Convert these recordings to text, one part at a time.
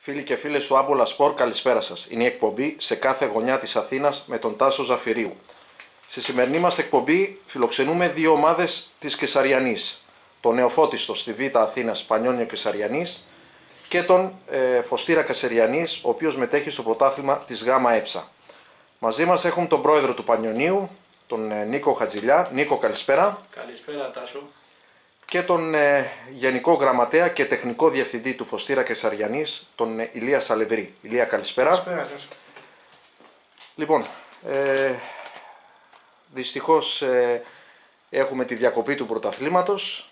Φίλοι και φίλες του Άμπολα Σπορ, καλησπέρα σας. Είναι η εκπομπή «Σε κάθε γωνιά της Αθήνας» με τον Τάσο Ζαφυρίου. Στη σημερινή μας εκπομπή φιλοξενούμε δύο ομάδες της Κεσαριανής. Τον Νεοφώτιστο στη Β' Αθήνας, Πανιώνιο Καισαριανής, και τον Φωστήρα Καισαριανής, ο οποίος μετέχει στο πρωτάθλημα της ΓΑΜΑ ΕΨΑ. Μαζί μας έχουμε τον πρόεδρο του Πανιωνίου, τον Νίκο Χατζηλιά. Νίκο, καλησπέρα. Καλησπέρα, Τάσο. Και τον Γενικό Γραμματέα και Τεχνικό Διευθυντή του Φωστήρα Καισαριανής, τον Ηλία Σαλευρή. Ηλία, καλησπέρα. Καλησπέρα. Λοιπόν, δυστυχώς έχουμε τη διακοπή του πρωταθλήματος.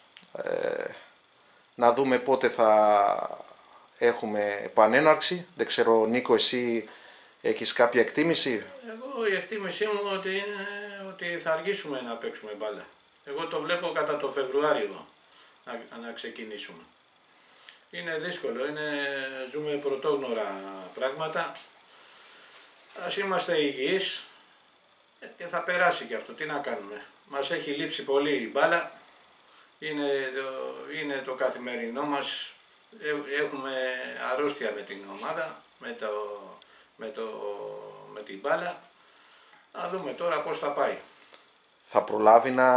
Να δούμε πότε θα έχουμε επανέναρξη. Δεν ξέρω, Νίκο, εσύ έχεις κάποια εκτίμηση? Εγώ η εκτίμησή μου ότι θα αργήσουμε να παίξουμε μπάλα. Εγώ το βλέπω κατά το Φεβρουάριο να ξεκινήσουμε. Είναι δύσκολο, ζούμε πρωτόγνωρα πράγματα. Ας είμαστε υγιείς και θα περάσει και αυτό. Τι να κάνουμε. Μας έχει λείψει πολύ η μπάλα. Είναι το καθημερινό μας. Έχουμε αρρώστια με την ομάδα, με την μπάλα. Να δούμε τώρα πώς θα πάει. Θα προλάβει να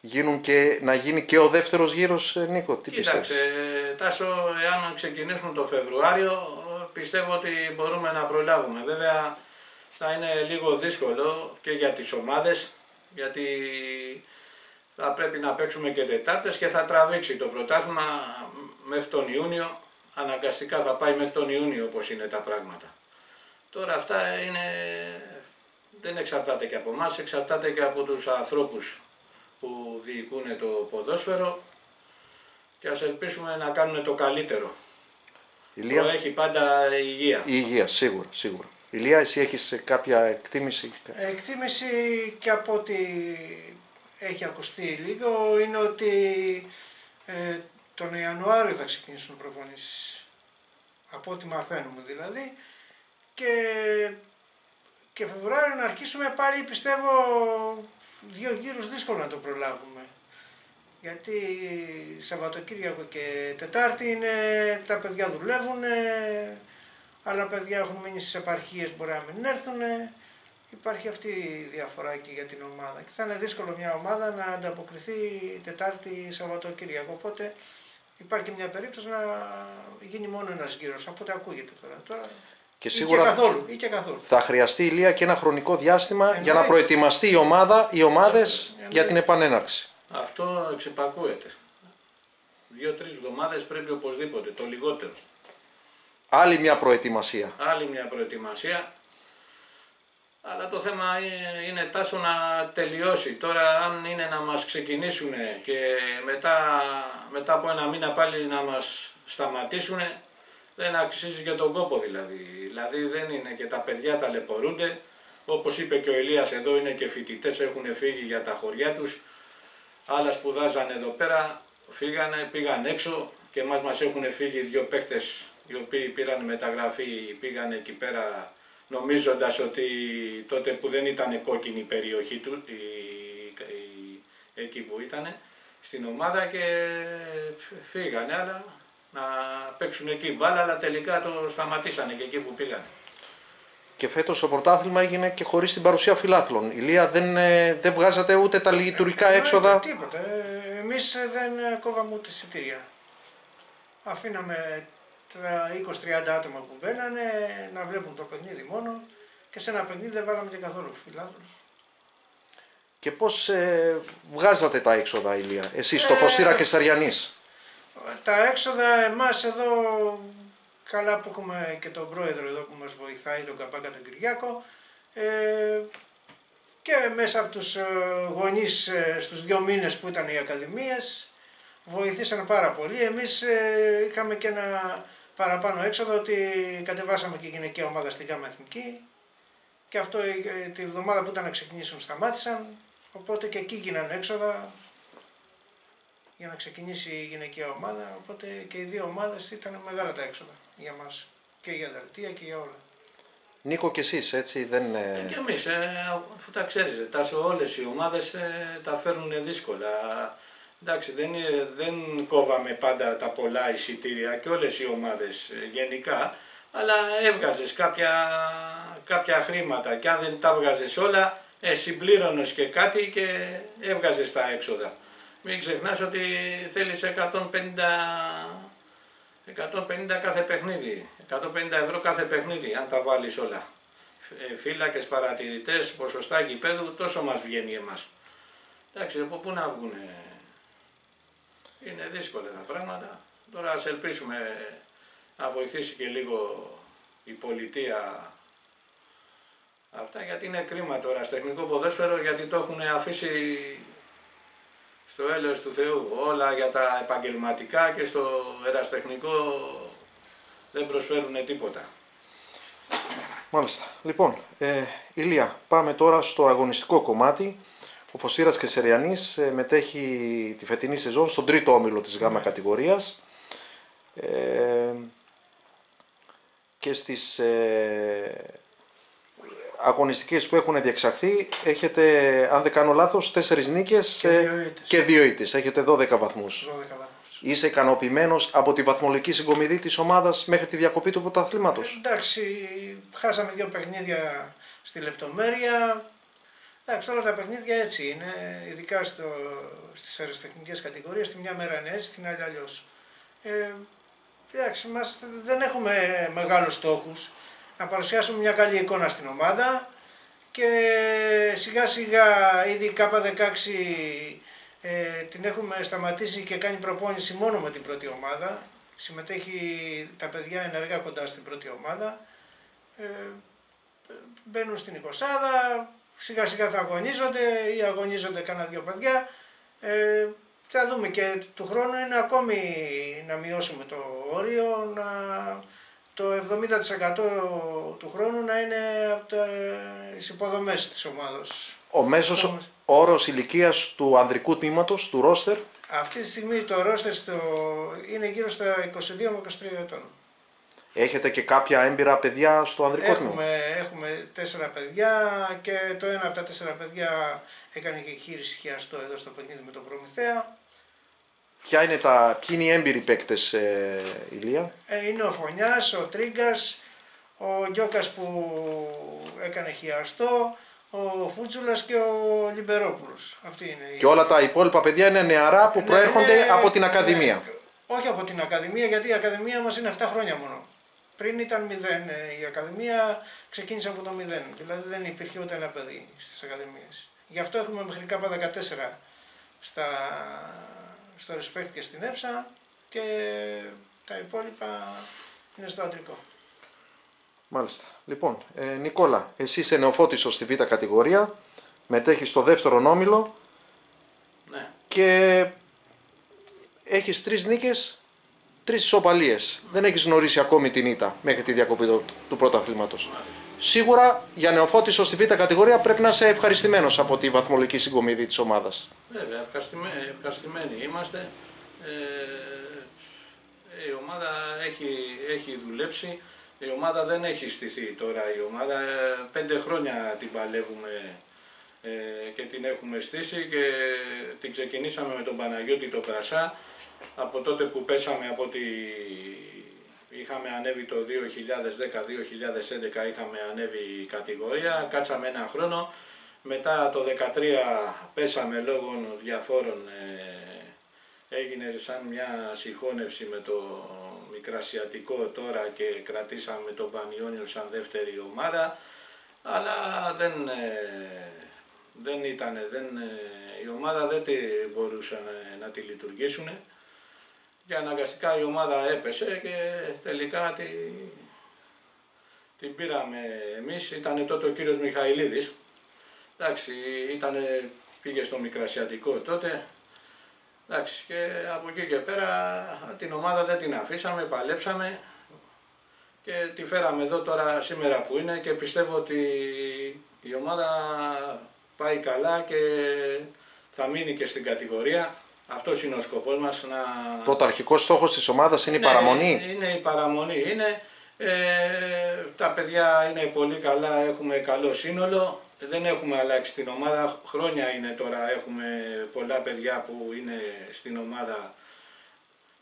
γίνει και ο δεύτερος γύρος, Νίκο, τι πιστεύεις? Κοίταξε, Τάσο, εάν ξεκινήσουμε το Φεβρουάριο, πιστεύω ότι μπορούμε να προλάβουμε. Βέβαια, θα είναι λίγο δύσκολο και για τις ομάδες, γιατί θα πρέπει να παίξουμε και Τετάρτες και θα τραβήξει το πρωτάθλημα μέχρι τον Ιούνιο. Αναγκαστικά θα πάει μέχρι τον Ιούνιο, όπως είναι τα πράγματα. Τώρα αυτά δεν εξαρτάται και από εμάς, εξαρτάται και από τους ανθρώπους που διοικούν το ποδόσφαιρο και ας ελπίσουμε να κάνουν το καλύτερο. Ηλία, έχει πάντα υγεία. Η υγεία, σίγουρα, σίγουρα. Ηλία, εσύ έχεις κάποια εκτίμηση? Εκτίμηση, και από ό,τι έχει ακουστεί λίγο, είναι ότι τον Ιανουάριο θα ξεκινήσουν προπονήσεις. Από ό,τι μαθαίνουμε δηλαδή. Και Φεβρουάριο να αρχίσουμε πάλι, πιστεύω, δύο γύρους δύσκολο να το προλάβουμε. Γιατί Σαββατοκύριακο και Τετάρτη τα παιδιά δουλεύουν, άλλα παιδιά έχουν μείνει στις επαρχίες, μπορεί να μην έρθουν. Υπάρχει αυτή η διαφορά και για την ομάδα. Και θα είναι δύσκολο μια ομάδα να ανταποκριθεί Τετάρτη, Σαββατοκύριακο. Οπότε υπάρχει μια περίπτωση να γίνει μόνο ένας γύρος, από ό,τι ακούγεται τώρα. Και σίγουρα ή και καθόλου. Θα χρειαστεί, Ηλία, και ένα χρονικό διάστημα για να προετοιμαστεί η ομάδα, οι ομάδες για την επανέναρξη. Αυτό εξυπακούεται. 2-3 εβδομάδες πρέπει οπωσδήποτε, το λιγότερο. Άλλη μια προετοιμασία. Αλλά το θέμα είναι, Τάσο, να τελειώσει. Τώρα αν είναι να μας ξεκινήσουν και μετά από ένα μήνα πάλι να μας σταματήσουν, δεν αξίζει και τον κόπο δηλαδή. Δηλαδή δεν είναι, και τα παιδιά ταλαιπωρούνται. Όπως είπε και ο Ηλίας, εδώ είναι και φοιτητές, έχουν φύγει για τα χωριά τους. Άλλα σπουδάζαν εδώ πέρα, φύγανε, πήγαν έξω, και μας έχουν φύγει δύο παίκτες οι οποίοι πήραν μεταγραφή, πήγαν εκεί πέρα νομίζοντας ότι τότε που δεν ήταν κόκκινη η περιοχή του, εκεί που ήταν, στην ομάδα, και φύγανε, αλλά να παίξουν εκεί μπάλα, αλλά τελικά το σταματήσανε και εκεί που πήγανε. Και φέτος το πρωτάθλημα έγινε και χωρίς την παρουσία φιλάθλων. Ηλία, δεν βγάζατε ούτε τα λειτουργικά έξοδα? Τίποτα. Εμείς δεν κόβαμε ούτε εισιτήρια. Αφήναμε 20-30 άτομα που μπαίνανε να βλέπουν το παιχνίδι μόνο, και σε ένα παιχνίδι δεν βάλαμε και καθόλου φιλάθλους. Και πώς βγάζατε τα έξοδα, Ηλία, εσείς στο Φωστήρα Καισαριανής? Τα έξοδα εμάς εδώ, καλά που έχουμε και τον πρόεδρο εδώ που μας βοηθάει, τον Καμπάκα, τον Κυριάκο, και μέσα από τους γονείς στους 2 μήνες που ήταν οι ακαδημίες, βοηθήσαν πάρα πολύ. Εμείς είχαμε και ένα παραπάνω έξοδο, ότι κατεβάσαμε και γυναικεία ομάδα στην ΓΑΜΑ Εθνική, και αυτό τη εβδομάδα που ήταν να ξεκινήσουν σταμάτησαν, οπότε και εκεί γίνανε έξοδα για να ξεκινήσει η γυναικεία ομάδα, οπότε και οι δύο ομάδες ήταν μεγάλα τα έξοδα για μας, και για δελτία και για όλα. Νίκο, και εσείς έτσι δεν... Και εμείς, αφού τα ξέρεις, Τάσο, όλες οι ομάδες τα φέρνουν δύσκολα. Εντάξει, δεν κόβαμε πάντα τα πολλά εισιτήρια και όλες οι ομάδες γενικά, αλλά έβγαζες κάποια χρήματα και αν δεν τα βγάζες όλα, συμπλήρωνες και κάτι και έβγαζες τα έξοδα. Μην ξεχνάς ότι θέλεις 150 κάθε παιχνίδι, 150 € κάθε παιχνίδι, αν τα βάλεις όλα. Φύλακες, παρατηρητές, ποσοστά γηπέδου, τόσο μας βγαίνει εμάς. Εντάξει, από πού να βγουνε. Είναι δύσκολα τα πράγματα. Τώρα ας ελπίσουμε να βοηθήσει και λίγο η πολιτεία αυτά, γιατί είναι κρίμα τώρα στο τεχνικό ποδόσφαιρο, γιατί το έχουν αφήσει στο έλεος του Θεού. Όλα για τα επαγγελματικά και στο ερασιτεχνικό δεν προσφέρουν τίποτα. Μάλιστα. Λοιπόν, Ηλία, πάμε τώρα στο αγωνιστικό κομμάτι. Ο Φωστήρας Καισαριανής μετέχει τη φετινή σεζόν στον τρίτο όμιλο της ΓΑΜΑ κατηγορίας και στις αγωνιστικές που έχουν διεξαχθεί έχετε, αν δεν κάνω λάθος, 4 νίκες και 2 ήττες. Έχετε 12 βαθμούς. Είσαι ικανοποιημένος από τη βαθμολογική συγκομιδή της ομάδας μέχρι τη διακοπή του πρωταθλήματος? Εντάξει, χάσαμε 2 παιχνίδια στη λεπτομέρεια. Εντάξει, όλα τα παιχνίδια έτσι είναι, ειδικά στις αεραστεχνικές κατηγορίες, τη μια μέρα είναι έτσι, την άλλη αλλιώς. Εντάξει, δεν έχουμε μεγάλους στόχους, να παρουσιάσουμε μια καλή εικόνα στην ομάδα και σιγά σιγά ήδη η K16 την έχουμε σταματήσει και κάνει προπόνηση μόνο με την πρώτη ομάδα, συμμετέχει τα παιδιά ενεργά κοντά στην πρώτη ομάδα, μπαίνουν στην 20άδα. Σιγά σιγά θα αγωνίζονται ή αγωνίζονται κανένα 2 παιδιά. Θα δούμε και του χρόνου είναι ακόμη να μειώσουμε το όριο, το 70% του χρόνου να είναι από τις υποδομές της ομάδας. Ο μέσος όρος ηλικίας του ανδρικού τμήματος, του ρόστερ. Αυτή τη στιγμή το ρόστερ είναι γύρω στα 22 με 23 ετών. Έχετε και κάποια έμπειρα παιδιά στο ανδρικό τμήμα? Έχουμε 4 παιδιά και το ένα από τα 4 παιδιά έκανε και χείριση χιαστό εδώ στο παιχνίδι με τον Προμηθέα. Ποιοι είναι οι έμπειροι παίκτες, Ηλία? Είναι ο Φωνιάς, ο Τρίγκας, ο Γκιόκας που έκανε χιαστό, ο Φούτσουλας και ο Λιμπερόπουλος. Αυτή είναι και όλα τα υπόλοιπα παιδιά είναι νεαρά που προέρχονται από την Ακαδημία. Όχι από την Ακαδημία, γιατί η Ακαδημία μας είναι 7 χρόνια μόνο. Πριν ήταν 0, η Ακαδημία ξεκίνησε από το 0, δηλαδή δεν υπήρχε ούτε ένα παιδί στις Ακαδημίες. Γι' αυτό έχουμε μέχρι K14 στο Respect και στην Έψα και τα υπόλοιπα είναι στο αντρικό. Μάλιστα. Λοιπόν, Νικόλα, εσύ είσαι νεοφώτιστος στη Β' κατηγορία, μετέχεις στο δεύτερο όμιλο. Ναι. Και έχεις 3 νίκες, 3 ισοπαλίες. Δεν έχεις γνωρίσει ακόμη την ήττα μέχρι τη διακοπή του πρωταθλήματος. Σίγουρα για νεοφώτιστο στη Β' κατηγορία πρέπει να είσαι ευχαριστημένος από τη βαθμολογική συγκομιδή της ομάδας. Βέβαια, ευχαριστημένοι είμαστε. Η ομάδα έχει δουλέψει. Η ομάδα δεν έχει στηθεί τώρα. Η ομάδα 5 χρόνια την παλεύουμε και την έχουμε στήσει και την ξεκινήσαμε με τον Παναγιώτη τον Πρασά. Από τότε που πέσαμε, από ότι είχαμε ανέβει το 2010-2011, είχαμε ανέβει η κατηγορία, κάτσαμε 1 χρόνο, μετά το 2013 πέσαμε λόγω διαφόρων, έγινε σαν μια συγχώνευση με το Μικρασιατικό τώρα και κρατήσαμε τον Πανιώνιο σαν δεύτερη ομάδα, αλλά η ομάδα δεν μπορούσαν να τη λειτουργήσουν. Και αναγκαστικά η ομάδα έπεσε και τελικά την πήραμε εμείς. Ήτανε τότε ο κύριος Μιχαηλίδης. Εντάξει, πήγε στο Μικρασιατικό τότε. Εντάξει, και από εκεί και πέρα την ομάδα δεν την αφήσαμε, παλέψαμε και τη φέραμε εδώ τώρα σήμερα που είναι και πιστεύω ότι η ομάδα πάει καλά και θα μείνει και στην κατηγορία. Αυτός είναι ο σκοπός μας. Πρωταρχικός στόχος της ομάδας είναι η παραμονή. Είναι η παραμονή. Τα παιδιά είναι πολύ καλά, έχουμε καλό σύνολο. Δεν έχουμε αλλάξει την ομάδα, χρόνια είναι τώρα, έχουμε πολλά παιδιά που είναι στην ομάδα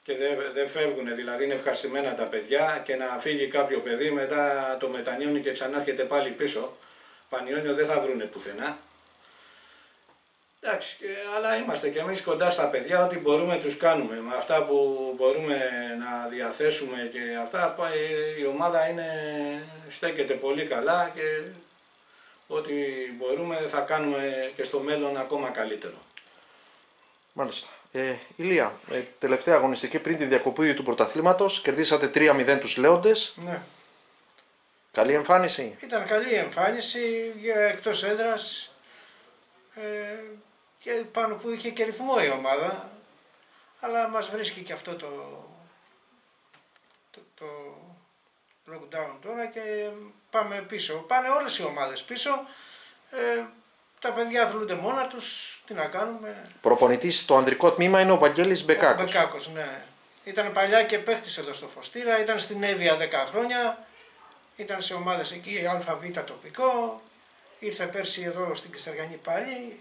και δεν φεύγουν, δηλαδή είναι ευχαριστημένα τα παιδιά και να φύγει κάποιο παιδί μετά το μετανιώνει και ξανάρχεται πάλι πίσω. Πανιώνιο δεν θα βρούνε πουθενά. Εντάξει, αλλά είμαστε και εμείς κοντά στα παιδιά, ό,τι μπορούμε τους κάνουμε. Με αυτά που μπορούμε να διαθέσουμε και αυτά, η ομάδα είναι, στέκεται πολύ καλά και ό,τι μπορούμε θα κάνουμε και στο μέλλον ακόμα καλύτερο. Μάλιστα. Ηλία, τελευταία αγωνιστική πριν τη διακοπή του πρωταθλήματος, κερδίσατε 3-0 τους Λέοντες. Ναι. Καλή εμφάνιση. Ήταν καλή εμφάνιση, εκτός έδρας. Και πάνω που είχε και ρυθμό η ομάδα, αλλά μας βρίσκει και αυτό το lockdown τώρα και πάμε πίσω. Πάνε όλες οι ομάδες πίσω, τα παιδιά αθλούνται μόνα τους, τι να κάνουμε. Προπονητής στο ανδρικό τμήμα είναι ο Βαγγέλης Μπεκάκος. Μπεκάκος, ναι. Ήταν παλιά και παίχτης εδώ στο Φωστήρα, ήταν στην Εύβοια 10 χρόνια, ήταν σε ομάδες εκεί, ΑΒ τοπικό. Ήρθε πέρσι εδώ στην Κεσαριανή πάλι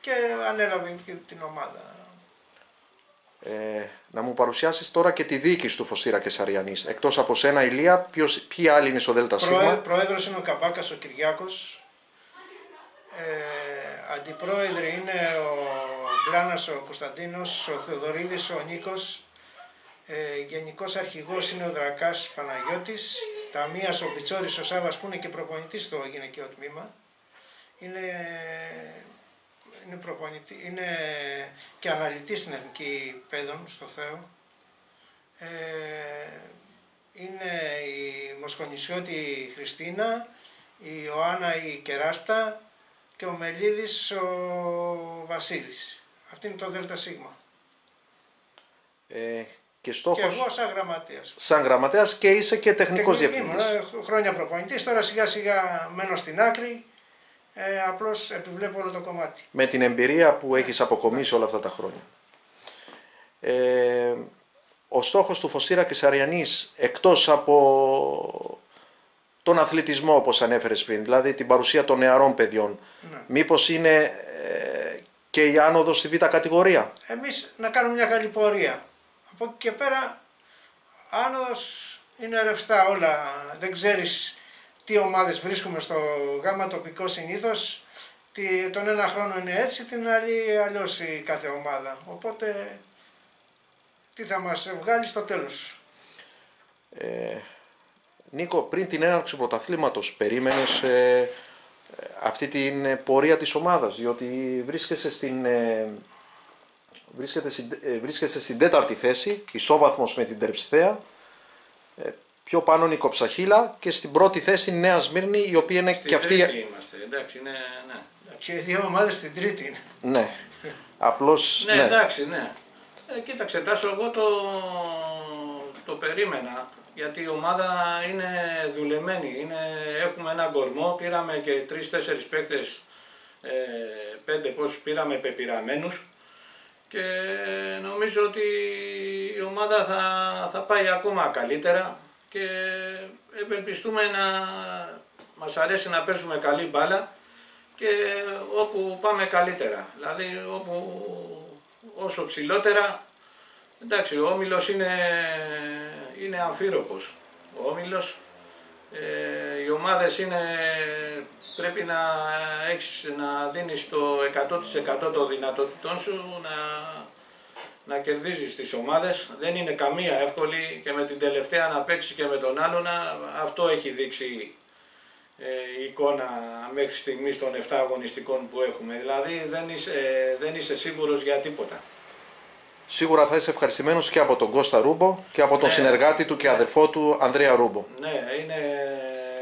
και ανέλαβε και την ομάδα. Να μου παρουσιάσεις τώρα και τη διοίκηση του Φωστήρα Καισαριανής. Εκτός από σένα, Ηλία, ποιοι άλλοι είναι στο ΔΣ? Πρόεδρος είναι ο Καμπάκας, ο Κυριάκος. Αντιπρόεδροι είναι ο Πλάνας, ο Κωνσταντίνος, ο Θεοδωρίδης, ο Νίκος. Γενικός αρχηγός είναι ο Δρακάς Παναγιώτης. Ταμείας ο Πιτσόρης ο Σάβας που είναι και προπονητής στο γυναικείο τμήμα. Είναι και αναλυτής στην Εθνική Παιδών στο Θεό. Είναι η Μοσκονησιώτη Χριστίνα, η Ιωάννα η Κεράστα και ο Μελίδης ο Βασίλης. Αυτή είναι το ΔΣ. Και εγώ σαν γραμματέας. Σαν γραμματέας και είσαι και τεχνικός διευθυντής. Χρόνια προπονητής, τώρα σιγά σιγά μένω στην άκρη, απλώς επιβλέπω όλο το κομμάτι. Με την εμπειρία που έχεις αποκομίσει όλα αυτά τα χρόνια. Ο στόχος του Φωστήρα Καισαριανής, εκτός από τον αθλητισμό όπως ανέφερες πριν, δηλαδή την παρουσία των νεαρών παιδιών, ναι, μήπως είναι και η άνοδος στη β' κατηγορία? Εμείς να κάνουμε μια καλή πορεία. Από εκεί και πέρα, άνοδος είναι ρευστά όλα. Δεν ξέρεις τι ομάδες βρίσκουμε στο γάμα τοπικό συνήθως. Τον ένα χρόνο είναι έτσι, την άλλη αλλιώς η κάθε ομάδα. Οπότε, τι θα μας βγάλει στο τέλος. Νίκο, πριν την έναρξη πρωταθλήματος, περίμενες αυτή την πορεία της ομάδας, διότι βρίσκεσαι στην... Βρίσκεται στην 4η θέση, ισόβαθμος με την Τερψιθέα, πιο πάνω είναι η Κοψαχίλα και στην 1η θέση η Νέα Σμύρνη, η οποία είναι στην και αυτή... Τρίτη είμαστε, εντάξει, ναι, ναι. Και οι δύο ομάδες στην τρίτη είναι. Ναι, απλώς... ναι, εντάξει, ναι. Κοίταξε, Τάσο, εγώ το περίμενα, γιατί η ομάδα είναι δουλεμένη, έχουμε έναν κορμό, πήραμε και 3-4 παίκτες, 5 πόσους πήραμε πεπειραμένους, και νομίζω ότι η ομάδα θα πάει ακόμα καλύτερα και ευελπιστούμε να μας αρέσει να παίζουμε καλή μπάλα και όπου πάμε καλύτερα, δηλαδή όσο ψηλότερα. Εντάξει, ο όμιλος είναι αμφίροπος, ο όμιλος, οι ομάδες είναι, πρέπει να έχεις, να δίνεις το 100% των δυνατοτήτων σου, να κερδίζεις τις ομάδες. Δεν είναι καμία εύκολη και με την τελευταία να παίξει και με τον άλλον. Αυτό έχει δείξει η εικόνα μέχρι στιγμής των 7 αγωνιστικών που έχουμε. Δηλαδή δεν είσαι σίγουρος για τίποτα. Σίγουρα θα είσαι ευχαριστημένος και από τον Κώστα Ρούμπο και από τον συνεργάτη του και αδερφό του Ανδρέα Ρούμπο. Ναι, είναι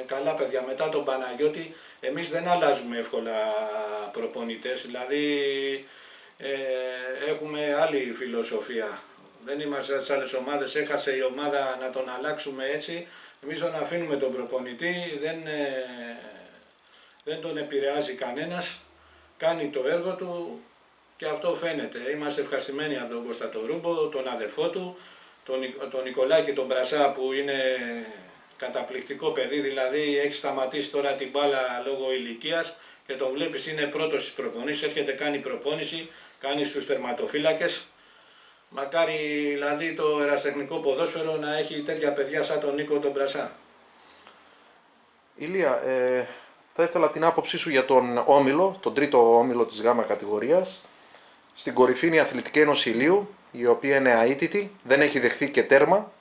καλά παιδιά. Μετά τον Παναγιώτη εμείς δεν αλλάζουμε εύκολα προπονητές, δηλαδή έχουμε άλλη φιλοσοφία. Δεν είμαστε στις άλλες ομάδες, έχασε η ομάδα να τον αλλάξουμε έτσι. Εμείς τον αφήνουμε τον προπονητή, δεν τον επηρεάζει κανένας, κάνει το έργο του. Και αυτό φαίνεται. Είμαστε ευχαριστημένοι από τον Κώστα τον Ρούμπο, τον αδερφό του, τον Νικολάκη τον Πρασά που είναι καταπληκτικό παιδί, δηλαδή έχει σταματήσει τώρα την μπάλα λόγω ηλικίας και τον βλέπεις είναι πρώτος στις προπονήσεις, έρχεται, κάνει προπόνηση, κάνει στους τερματοφύλακες. Μακάρι δηλαδή το ερασιτεχνικό ποδόσφαιρο να έχει τέτοια παιδιά σαν τον Νίκο τον Πρασά. Ηλία, θα ήθελα την άποψή σου για τον όμιλο, τον τρίτο όμιλο της γάμα κατηγορίας. Στην κορυφή είναι η Αθλητική Ένωση Ηλίου, η οποία είναι αίτητη, δεν έχει δεχθεί και τέρμα.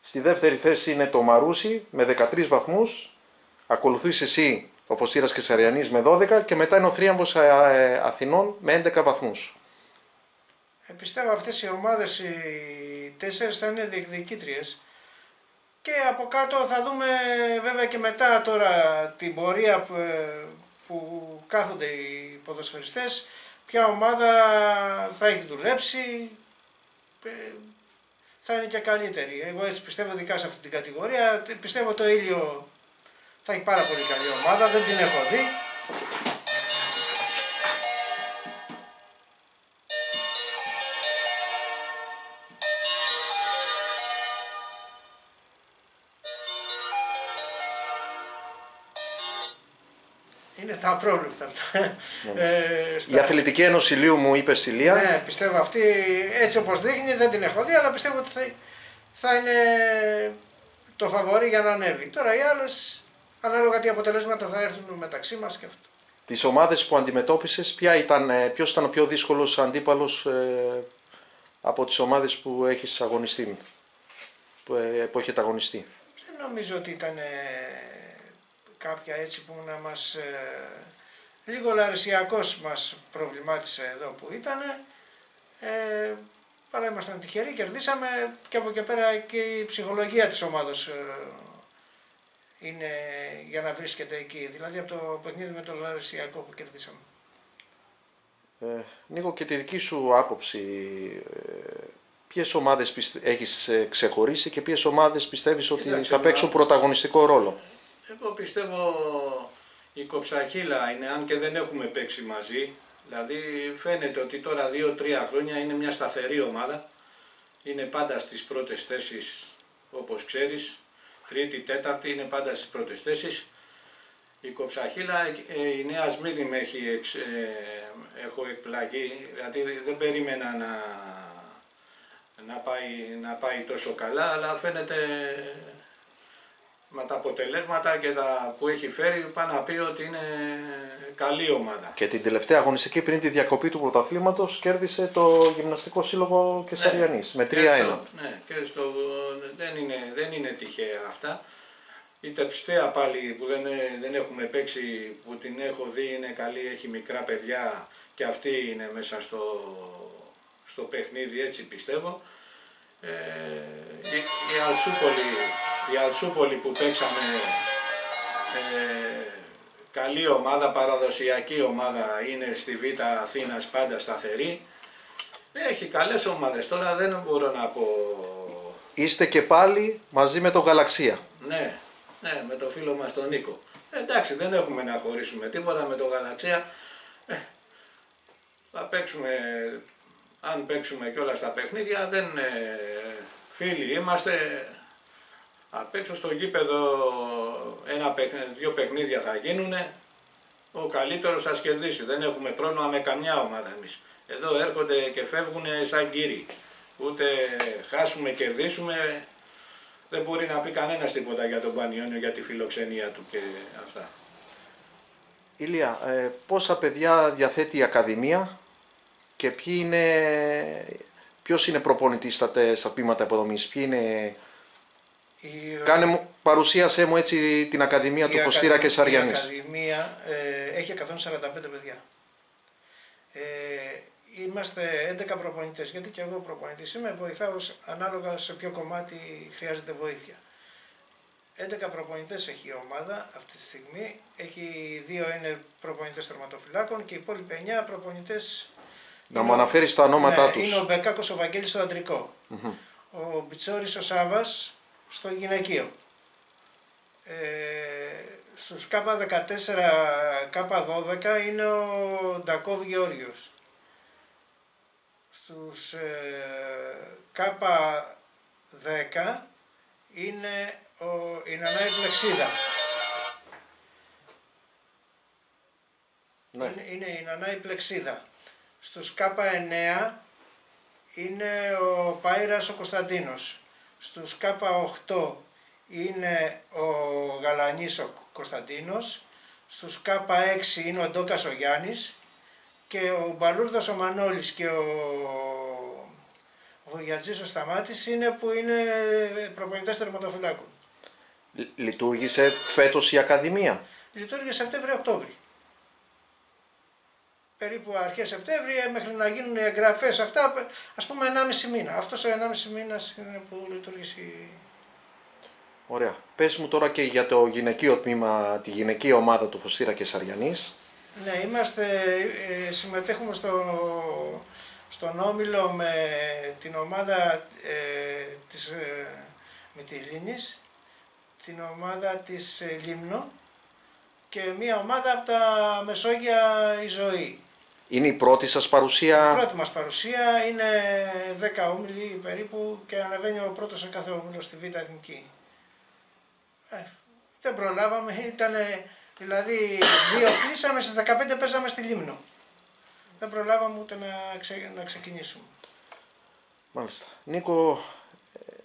Στη δεύτερη θέση είναι το Μαρούσι με 13 βαθμούς. Ακολουθείς εσύ ο Φωστήρας Καισαριανής με 12 και μετά είναι ο Θρίαμβος Αθηνών με 11 βαθμούς. Πιστεύω αυτές οι ομάδες, οι τέσσερις, θα είναι διεκδικήτριες. Και από κάτω θα δούμε βέβαια και μετά τώρα την πορεία που κάθονται οι ποδοσφαιριστές. Ποια ομάδα θα έχει δουλέψει, θα είναι και καλύτερη. Εγώ έτσι πιστεύω, ειδικά σε αυτή την κατηγορία. Πιστεύω το Ήλιο θα έχει πάρα πολύ καλή ομάδα, δεν την έχω δει. Είναι τα απρόβλεπτα αυτά. Η Αθλητική Ένωση Ηλίου μου είπε Ηλία. Ναι, πιστεύω αυτή, έτσι όπως δείχνει, δεν την έχω δει, αλλά πιστεύω ότι θα είναι το φαβορί για να ανέβει. Τώρα οι άλλες, ανάλογα τι αποτελέσματα θα έρθουν μεταξύ μας και αυτό. Τις ομάδες που αντιμετώπισες, ποιος ήταν ο πιο δύσκολος αντίπαλος από τις ομάδες που έχεις αγωνιστεί, που έχετε αγωνιστεί? Δεν νομίζω ότι ήταν κάποια έτσι που να μας... λίγο λαρισιακός μας προβλημάτισε εδώ που ήτανε, αλλά ήμασταν τυχεροί, κερδίσαμε και από εκεί πέρα και η ψυχολογία της ομάδος είναι για να βρίσκεται εκεί, δηλαδή από το παιχνίδι με το λαρισιακό που κερδίσαμε. Νίκο, και τη δική σου άποψη, ποιες ομάδες έχεις ξεχωρίσει και ποιες ομάδες πιστεύεις ότι θα παίξουν πρωταγωνιστικό ρόλο? Εγώ πιστεύω η Κοψαχίλα είναι, αν και δεν έχουμε παίξει μαζί, δηλαδή φαίνεται ότι τώρα 2-3 χρόνια είναι μια σταθερή ομάδα, είναι πάντα στις πρώτες θέσεις όπως ξέρεις, τρίτη, τέταρτη, είναι πάντα στις πρώτες θέσεις. Η Κοψαχίλα, η Νέα Σμύρνη με έχω εκπλαγεί, δηλαδή δεν περίμενα να πάει τόσο καλά, αλλά φαίνεται... με τα αποτελέσματα και τα που έχει φέρει, πάνω να πει ότι είναι καλή ομάδα. Και την τελευταία αγωνιστική πριν τη διακοπή του πρωταθλήματος κέρδισε το Γυμναστικό Σύλλογο Κεσαριανής, ναι, με 3-1. Ναι, και δεν είναι τυχαία αυτά. Η Τεψτέα πάλι που δεν έχουμε παίξει, που την έχω δει, είναι καλή, έχει μικρά παιδιά και αυτή είναι μέσα στο παιχνίδι, έτσι πιστεύω. Η Αλσούπολη που παίξαμε, καλή ομάδα, παραδοσιακή ομάδα, είναι στη Β' Αθήνας πάντα σταθερή. Έχει καλές ομάδες, τώρα δεν μπορώ να πω... Είστε και πάλι μαζί με τον Γαλαξία. Ναι, ναι, με τον φίλο μας τον Νίκο. Εντάξει, δεν έχουμε να χωρίσουμε τίποτα με τον Γαλαξία. Θα παίξουμε... αν παίξουμε και όλα στα παιχνίδια, δεν φίλοι είμαστε. Αν παίξω στο γήπεδο, δύο παιχνίδια θα γίνουν, ο καλύτερος θα κερδίσει. Δεν έχουμε πρόβλημα με καμιά ομάδα εμείς. Εδώ έρχονται και φεύγουν σαν κύριοι. Ούτε χάσουμε, κερδίσουμε. Δεν μπορεί να πει κανένας τίποτα για τον Πανιώνιο, για τη φιλοξενία του και αυτά. Ηλία, πόσα παιδιά διαθέτει η Ακαδημία και ποιος είναι προπονητής στα πείματα υποδομής? Παρουσίασέ μου έτσι την Ακαδημία του Φωστήρα Καισαριανής. Η Ακαδημία έχει 145 παιδιά. Είμαστε 11 προπονητές, γιατί και εγώ προπονητής είμαι, βοηθάω ανάλογα σε ποιο κομμάτι χρειάζεται βοήθεια. 11 προπονητές έχει η ομάδα αυτή τη στιγμή, έχει 2 είναι προπονητές τερματοφυλάκων και οι υπόλοιποι 9 προπονητές... Να μου αναφέρεις τα ονόματά τους. Είναι ο Μπεκάκος ο Βαγγέλης στο αντρικό, ο Μπιτσόρης ο Σάβας στο γυναικείο, στους K14, K12 είναι ο Ντακόβ Γεώργιος, στους K10 είναι η Νανάη Πλεξίδα, Ναι. Είναι η Νανάη Πλεξίδα. Στους K9 είναι ο Πάειρας ο Κωνσταντίνος. Στους K8 είναι ο Γαλανής ο Κωνσταντίνος. Στους K6 είναι ο Ντόκας ο Γιάννης. Και ο Μπαλούρδος ο Μανώλης και ο Βογιατζής ο Σταμάτης είναι που είναι προπονητές τερματοφυλάκων. Λειτουργήσε φέτος η Ακαδημία. Λειτουργήσε Σεπτέμβριο-Οκτώβριο. Περίπου αρχές Σεπτέμβρη μέχρι να γίνουν οι εγγραφές αυτά, ας πούμε 1,5 μήνα. Αυτός ο 1,5 μήνας είναι που λειτουργήσε. Ωραία. Πες μου τώρα και για το γυναικείο τμήμα, τη γυναικεία ομάδα του Φωστήρα Καισαριανής. Ναι, είμαστε, συμμετέχουμε στον όμιλο με την ομάδα της Μυτιλίνης, την ομάδα της Λίμνο και μία ομάδα από τα Μεσόγεια η Ζωή. Είναι η πρώτη σας παρουσία? Η πρώτη μας παρουσία, είναι 10 όμιλοι περίπου και αναβαίνει ο πρώτος σε κάθε όμιλο στη Β' Εθνική. Δεν προλάβαμε, δηλαδή 2 κλείσαμε, στις 15 παίζαμε στη Λίμνο. Δεν προλάβαμε ούτε να ξεκινήσουμε. Μάλιστα. Νίκο,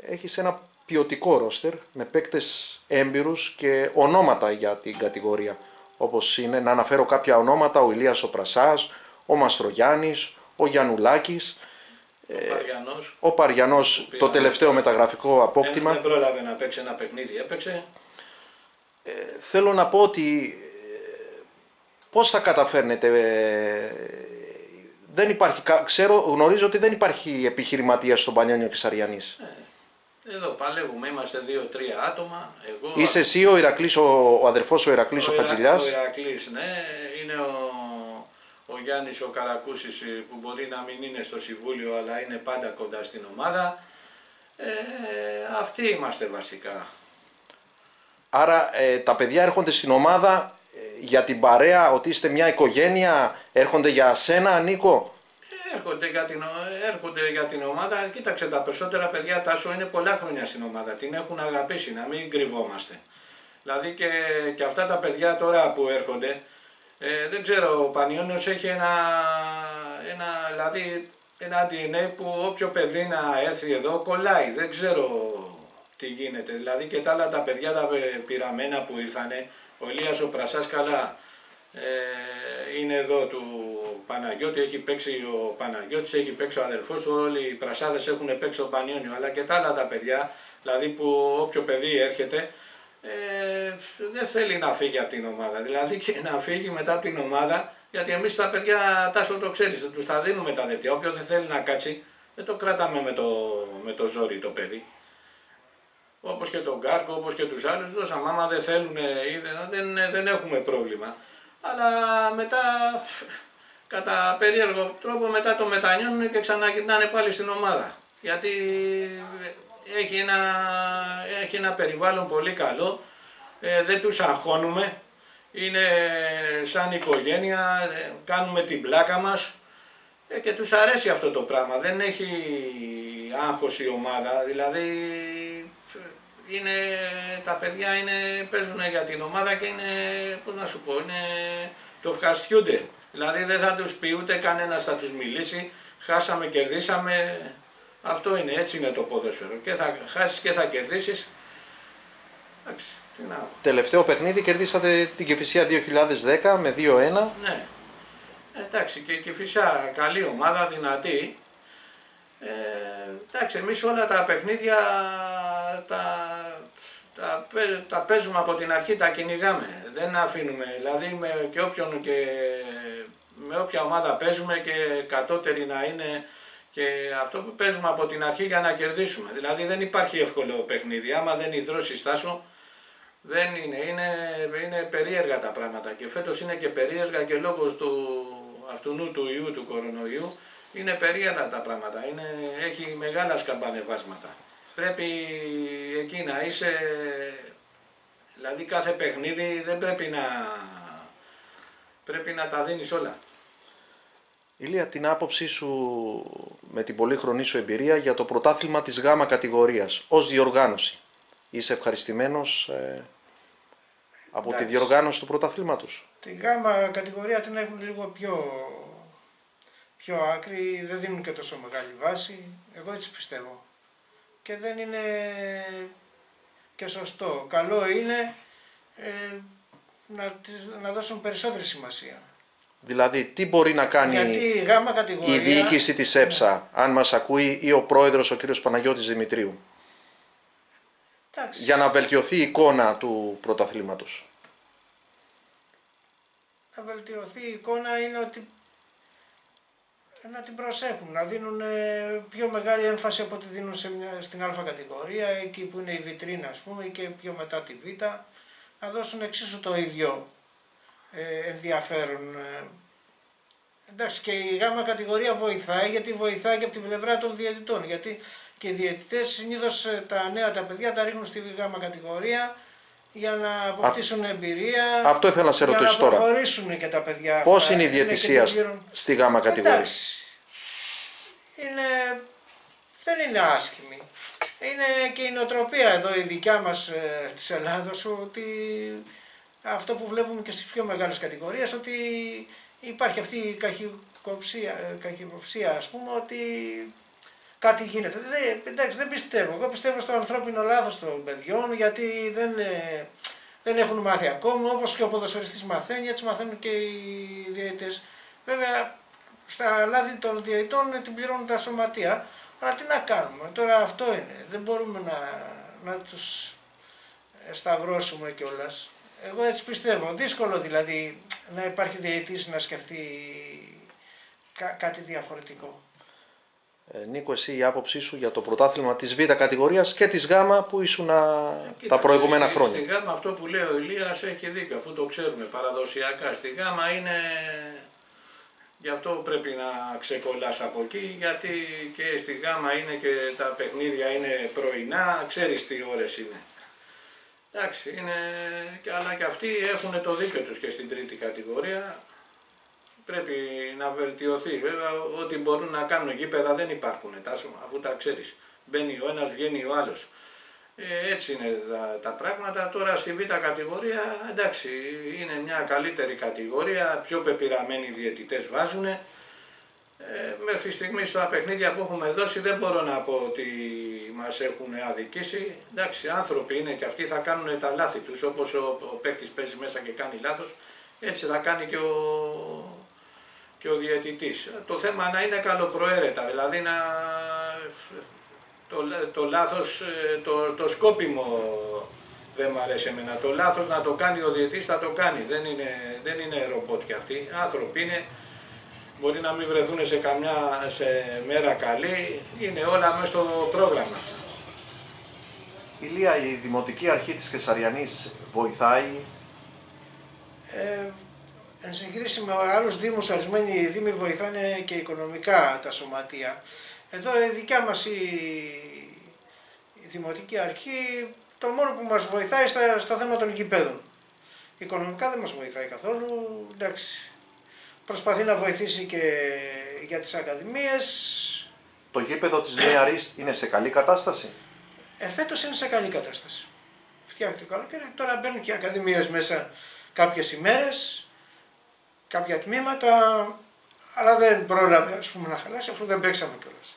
έχεις ένα ποιοτικό ρόστερ με παίκτες έμπειρους και ονόματα για την κατηγορία. Όπως είναι, να αναφέρω κάποια ονόματα, ο Ηλίας ο Πρασάς, ο Μαστρογιάννης, ο Γιαννουλάκης, ο Παριανός, το τελευταίο μεταγραφικό απόκτημα. Δεν πρόλαβε να παίξει ένα παιχνίδι, έπαιξε. Θέλω να πω ότι πώς θα καταφέρνετε, δεν υπάρχει, γνωρίζω ότι δεν υπάρχει επιχειρηματία στον Πανιώνιο Καισαριανής. Εδώ παλεύουμε, είμαστε 2-3 άτομα. Εγώ, είσαι εσύ, ο Ηρακλής, ο αδερφός ο Ηρακλής, ο Χατζηλιάς. Ο Ηρακλής, ναι, είναι ο Γιάννης ο Καρακούσης που μπορεί να μην είναι στο συμβούλιο αλλά είναι πάντα κοντά στην ομάδα. Αυτοί είμαστε βασικά. Άρα τα παιδιά έρχονται στην ομάδα για την παρέα, ότι είστε μια οικογένεια, έρχονται για σένα, Νίκο. Έρχονται για την ομάδα. Κοίταξε, τα περισσότερα παιδιά, Τάσο, είναι πολλά χρόνια στην ομάδα. Την έχουν αγαπήσει, να μην κρυβόμαστε. Δηλαδή και αυτά τα παιδιά τώρα που έρχονται, δεν ξέρω, ο Πανιώνιος έχει ένα DNA που όποιο παιδί να έρθει εδώ κολλάει. Δεν ξέρω τι γίνεται. Δηλαδή και τα άλλα τα παιδιά, τα πειραμένα που ήρθανε, ο Ηλίας ο Πρασάς καλά. Είναι εδώ του Παναγιώτη, έχει παίξει ο Παναγιώτης, έχει παίξει ο αδελφός του, όλοι οι Πρασάδες έχουν παίξει το Πανιώνιο, αλλά και τα άλλα τα παιδιά, δηλαδή που όποιο παιδί έρχεται δεν θέλει να φύγει από την ομάδα, δηλαδή και να φύγει μετά από την ομάδα, γιατί εμείς τα παιδιά, Τάσο το ξέρεις, τους τα δίνουμε τα δελτία, όποιο δεν θέλει να κάτσει, δεν το κράταμε με το ζόρι το παιδί. Όπως και τον Κάρκο, όπως και τους άλλους, δώσαμε, άμα δεν θέλουν, δεν έχουμε πρόβλημα. Αλλά μετά, κατά περίεργο τρόπο, μετά το μετανιώνουν και ξαναγυρνάνε πάλι στην ομάδα. Γιατί έχει ένα περιβάλλον πολύ καλό, δεν τους αγχώνουμε, είναι σαν οικογένεια, κάνουμε την πλάκα μας και τους αρέσει αυτό το πράγμα. Δεν έχει άγχος η ομάδα, δηλαδή τα παιδιά παίζουν για την ομάδα και είναι, πώς να σου πω, το ευχαριστούνται. Δηλαδή δεν θα τους πει ούτε κανένας θα τους μιλήσει, χάσαμε, κερδίσαμε, αυτό είναι, έτσι είναι το ποδόσφαιρο. Και θα χάσεις και θα κερδίσεις. Εντάξει, τι να πω. Τελευταίο παιχνίδι κερδίσατε την Κηφισιά 2010 με 2-1. Ναι, εντάξει, και η Κηφισιά καλή ομάδα, δυνατή. Εντάξει, εμείς όλα τα παιχνίδια τα παίζουμε από την αρχή, τα κυνηγάμε, δεν αφήνουμε, δηλαδή με όποια ομάδα παίζουμε και κατώτερη να είναι και αυτό που παίζουμε από την αρχή για να κερδίσουμε, δηλαδή δεν υπάρχει εύκολο παιχνίδι, άμα δεν υδρώσεις, Τάσο, δεν είναι περίεργα τα πράγματα και φέτος είναι και περίεργα και λόγω του αυτού του ιού, του κορονοϊού. Είναι περίεργα τα πράγματα, έχει μεγάλα σκαμπανεβάσματα. Πρέπει εκεί να είσαι, δηλαδή κάθε παιχνίδι δεν πρέπει να τα δίνεις όλα. Ηλία, την άποψή σου με την πολύχρονή σου εμπειρία για το πρωτάθλημα της γάμα κατηγορίας, ως διοργάνωση. Είσαι ευχαριστημένος από τη διοργάνωση του πρωταθλήματος. Την γάμα κατηγορία την έχουν λίγο πιο άκρη, δεν δίνουν και τόσο μεγάλη βάση, εγώ έτσι πιστεύω. Και δεν είναι και σωστό. Καλό είναι να δώσουν περισσότερη σημασία. Δηλαδή τι μπορεί να κάνει η διοίκηση της ΕΨΑ, αν μας ακούει, ή ο πρόεδρος ο κύριος Παναγιώτης Δημητρίου, για να βελτιωθεί η εικόνα του πρωταθλήματος. Να βελτιωθεί η εικόνα είναι ότι να την προσέχουν, να δίνουν πιο μεγάλη έμφαση από ό,τι δίνουν στην Α κατηγορία, εκεί που είναι η βιτρίνα ας πούμε, και πιο μετά τη Β, να δώσουν εξίσου το ίδιο ενδιαφέρον. Εντάξει, και η Γ κατηγορία βοηθάει, γιατί βοηθάει και από την πλευρά των διαιτητών, γιατί και οι διαιτητές συνήθως τα νέα τα παιδιά τα ρίχνουν στη Γ κατηγορία για να αποκτήσουν εμπειρία. Αυτό ήθελα να σε ρωτήσω τώρα. Για να προχωρήσουν και τα παιδιά. Πώς είναι η διαιτησία στη Γ κατηγορία? Εντάξει, δεν είναι άσχημη. Είναι και η νοοτροπία εδώ η δικιά μας της Ελλάδος, ότι αυτό που βλέπουμε και στις πιο μεγάλες κατηγορίες, ότι υπάρχει αυτή η καχυποψία ας πούμε, ότι κάτι γίνεται. Εντάξει, δεν πιστεύω. Εγώ πιστεύω στο ανθρώπινο λάθος των παιδιών, γιατί δεν έχουν μάθει ακόμα. Όπως και ο ποδοσφαιριστής μαθαίνει, έτσι μαθαίνουν και οι διαιτητές. Βέβαια, στα λάθη των διαιτητών την πληρώνουν τα σωματεία. Αλλά τι να κάνουμε, τώρα αυτό είναι. Δεν μπορούμε να τους σταυρώσουμε κιόλας. Εγώ έτσι πιστεύω. Δύσκολο δηλαδή να υπάρχει διαιτητής να σκεφτεί κάτι διαφορετικό. Νίκο, εσύ η άποψή σου για το πρωτάθλημα της Β κατηγορίας και της Γ που ήσουν τα προηγούμενα χρόνια? Στη Γ αυτό που λέει ο Ηλίας έχει δίκιο, αφού το ξέρουμε παραδοσιακά. Στη Γ είναι, γι' αυτό πρέπει να ξεκολλάς από εκεί, γιατί και στη Γ είναι και τα παιχνίδια είναι πρωινά, ξέρεις τι ώρες είναι. Εντάξει, αλλά και αυτοί έχουν το δίκιο τους και στην τρίτη κατηγορία. Πρέπει να βελτιωθεί. Βέβαια, ό,τι μπορούν να κάνουν γήπεδα δεν υπάρχουν, αφού τα ξέρεις. Μπαίνει ο ένας, βγαίνει ο άλλος. Έτσι είναι τα πράγματα. Τώρα στη Β κατηγορία, εντάξει, είναι μια καλύτερη κατηγορία, πιο πεπειραμένοι διαιτητές βάζουν. Μέχρι στιγμής στα παιχνίδια που έχουμε δώσει δεν μπορώ να πω ότι μας έχουν αδικήσει. Εντάξει, άνθρωποι είναι και αυτοί, θα κάνουν τα λάθη τους, όπως ο παίκτης παίζει μέσα και κάνει λάθος, έτσι θα κάνει και ο διαιτητής. Το θέμα να είναι καλοπροαίρετα, δηλαδή να το λάθος, το σκόπιμο δεν μου αρέσει εμένα. Το λάθος να το κάνει ο διαιτητής, θα το κάνει, δεν είναι ρομπότ κι αυτοί, άνθρωποι είναι. Μπορεί να μην βρεθούν σε καμιά μέρα καλή, είναι όλα μέσα στο πρόγραμμα. Ηλία, η Δημοτική Αρχή της Κεσαριανής βοηθάει? Εν συγκρίση με άλλους δήμους, ορισμένοι δήμοι βοηθάνε και οικονομικά τα σωματεία. Εδώ η δικιά μας η Δημοτική Αρχή, το μόνο που μας βοηθάει στα θέματα των γηπέδων. Οικονομικά δεν μας βοηθάει καθόλου, εντάξει. Προσπαθεί να βοηθήσει και για τις ακαδημίες. Το γήπεδο της Νεαρής είναι σε καλή κατάσταση? Φέτος είναι σε καλή κατάσταση. Φτιάχνει το καλοκαίρι, τώρα μπαίνουν και οι ακαδημίες μέσα κάποιες ημέρες, κάποια τμήματα, αλλά δεν πρόλαβε ας πούμε να χαλάσει, αφού δεν παίξαμε κιόλας.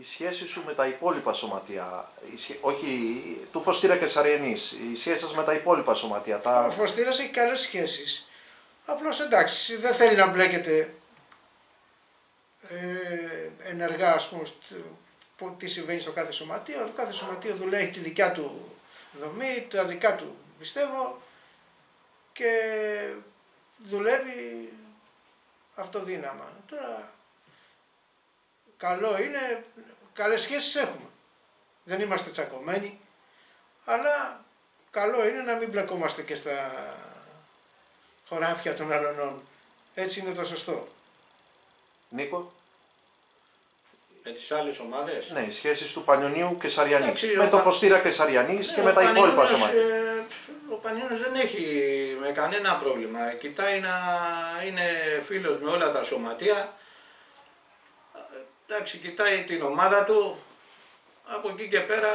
Η σχέση σου με τα υπόλοιπα σωματεία, όχι του Φωστήρα Καισαριανής, η σχέση σας με τα υπόλοιπα σωματεία. Ο Φωστήρας έχει καλές σχέσεις, απλώς εντάξει, δεν θέλει να μπλέκεται ενεργά ας πούμε τι συμβαίνει στο κάθε σωματείο. Το κάθε σωματείο δουλεύει, έχει τη δικιά του δομή, τα δικά του πιστεύω και δουλεύει αυτοδύναμα. Τώρα, καλό είναι, καλές σχέσεις έχουμε, δεν είμαστε τσακωμένοι, αλλά καλό είναι να μην μπλεκόμαστε και στα χωράφια των αλλωνών. Έτσι είναι το σωστό. Νίκο. Με τις άλλες ομάδες. Ναι, οι σχέσεις του Πανιωνίου Καισαριανή. Με τον Φωστήρα Καισαριανής και με τα υπόλοιπα σωματεία. Ο Πανιώνιος δεν έχει με κανένα πρόβλημα. Κοιτάει να είναι φίλος με όλα τα σωματεία. Εντάξει, κοιτάει την ομάδα του, Από εκεί και πέρα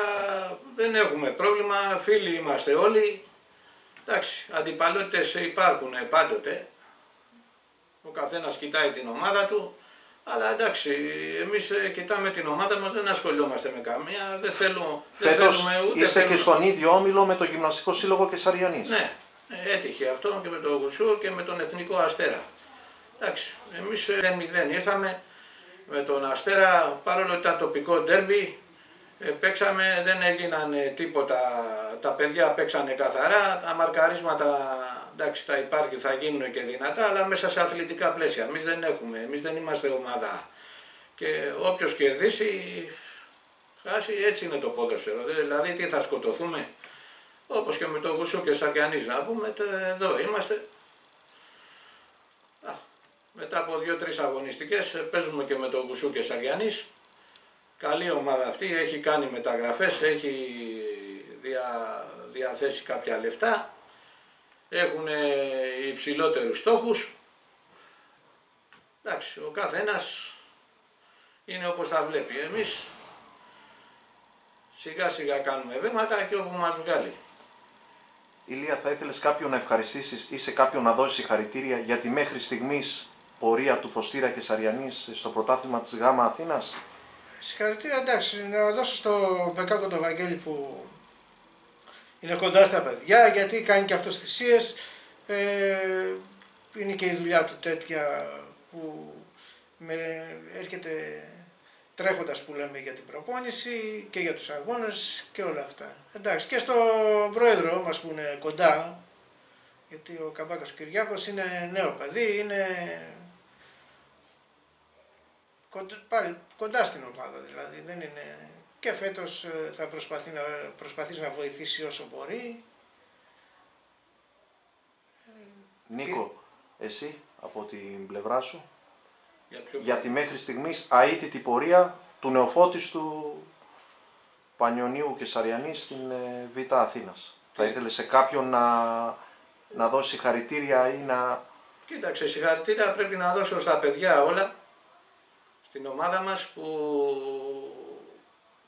δεν έχουμε πρόβλημα, φίλοι είμαστε όλοι. Εντάξει, αντιπαλότητες υπάρχουν πάντοτε. Ο καθένας κοιτάει την ομάδα του. Αλλά εντάξει, εμείς κοιτάμε την ομάδα μας, δεν ασχολιόμαστε με καμία, δεν θέλουμε ούτε... Είσαι θέλουμε... και στον ίδιο όμιλο με το Γυμναστικό Σύλλογο Κεσαριανής. Ναι, έτυχε αυτό και με τον Γουσού και με τον Εθνικό Αστέρα. Εντάξει, εμείς 0-0 ήρθαμε με τον Αστέρα, παρόλο ότι ήταν τοπικό ντέρμπι, παίξαμε, δεν έγιναν τίποτα, τα παιδιά παίξανε καθαρά, τα μαρκαρίσματα... Εντάξει, τα υπάρχει, θα γίνουν και δυνατά, αλλά μέσα σε αθλητικά πλαίσια. Εμείς δεν έχουμε, εμείς δεν είμαστε ομάδα. Και όποιος κερδίσει, χάσει, έτσι είναι το ποδόσφαιρο. Δηλαδή, τι θα σκοτωθούμε, όπως και με το Γουσού και Σαγκιανής, να πούμε, εδώ είμαστε. Μετά από 2-3 αγωνιστικές, παίζουμε και με το Γουσού και Σαγκιανής. Καλή ομάδα αυτή, έχει κάνει μεταγραφές, έχει διαθέσει κάποια λεφτά. Έχουν υψηλότερους στόχους. Εντάξει, ο καθένας είναι όπως τα βλέπει. Εμείς σιγά σιγά κάνουμε βήματα και όπου μας βγάλει. Ηλία, θα ήθελες κάποιον να ευχαριστήσεις ή σε κάποιον να δώσεις συγχαρητήρια για τη μέχρι στιγμής πορεία του Φωστήρα Καισαριανής στο πρωτάθλημα της ΓΑΜΑ Αθήνας? Συγχαρητήρια, εντάξει, να δώσω στον Μπεκάκο τον Βαγγέλη που... είναι κοντά στα παιδιά, γιατί κάνει και αυτός θυσίες, είναι και η δουλειά του τέτοια που έρχεται τρέχοντας που λέμε για την προπόνηση και για τους αγώνες και όλα αυτά. Εντάξει, και στον πρόεδρο μας που είναι κοντά, γιατί ο Καμπάκας ο Κυριάκος είναι νέο παιδί, είναι πάλι κοντά στην ομάδα δηλαδή, δεν είναι... και φέτος θα προσπαθήσει να βοηθήσει όσο μπορεί. Νίκο, εσύ από την πλευρά σου, για τη μέχρι στιγμής αίτητη πορεία του Νεοφώτιστου Πανιωνίου Καισαριανής στην Β' Αθήνας. Θα ήθελε σε κάποιον να δώσει συγχαρητήρια ή να... Κοίταξε, συγχαρητήρια πρέπει να δώσω στα παιδιά όλα, στην ομάδα μας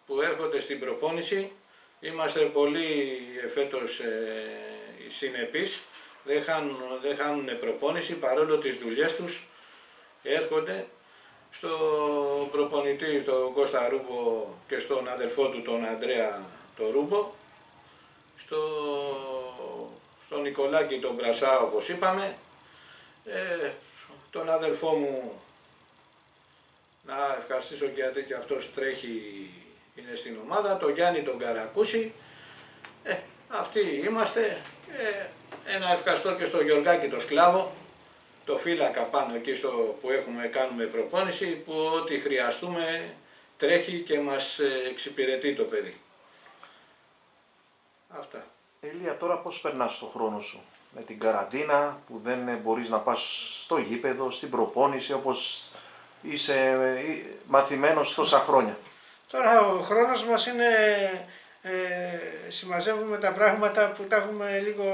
που έρχονται στην προπόνηση. Είμαστε πολύ φέτος συνεπείς, δεν χάνουν προπόνηση παρόλο τις δουλειές τους, έρχονται στο προπονητή τον Κώστα Ρούμπο και στον αδελφό του τον Ανδρέα τον Ρούμπο, στον Νικολάκη τον Πρασά όπως είπαμε, τον αδελφό μου να ευχαριστήσω γιατί και αυτός τρέχει, είναι στην ομάδα, τον Γιάννη τον Καρακούση, αυτοί είμαστε. Ένα ευχαριστώ και στο Γιωργάκη το Σκλάβο, το φύλακα πάνω εκεί που κάνουμε προπόνηση, που ό,τι χρειαστούμε τρέχει και μας εξυπηρετεί το παιδί. Αυτά. Ηλία, τώρα πώς περνάς το χρόνο σου με την καραντίνα που δεν μπορείς να πας στο γήπεδο, στην προπόνηση όπως είσαι μαθημένος τόσα χρόνια? Τώρα ο χρόνος μας είναι, συμμαζεύουμε τα πράγματα που τα έχουμε λίγο